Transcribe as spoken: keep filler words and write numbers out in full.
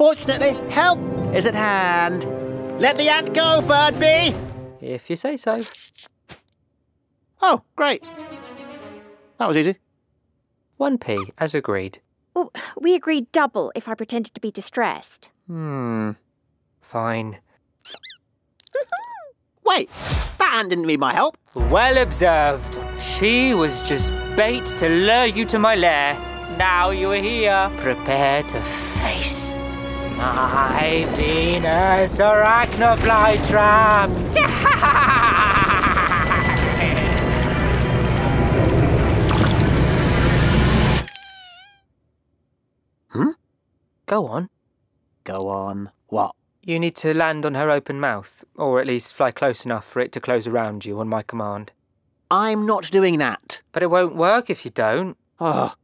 Fortunately, help is at hand. Let the ant go, bird bee. If you say so. Oh, great. That was easy. One P, as agreed. Well, we agreed double if I pretended to be distressed. Hmm. Fine. Wait, that ant didn't need my help. Well observed. She was just bait to lure you to my lair. Now you are here. Prepare to face my Venus Arachnofly trap. Hmm? Go on. Go on. What? You need to land on her open mouth, or at least fly close enough for it to close around you on my command. I'm not doing that. But it won't work if you don't. Oh,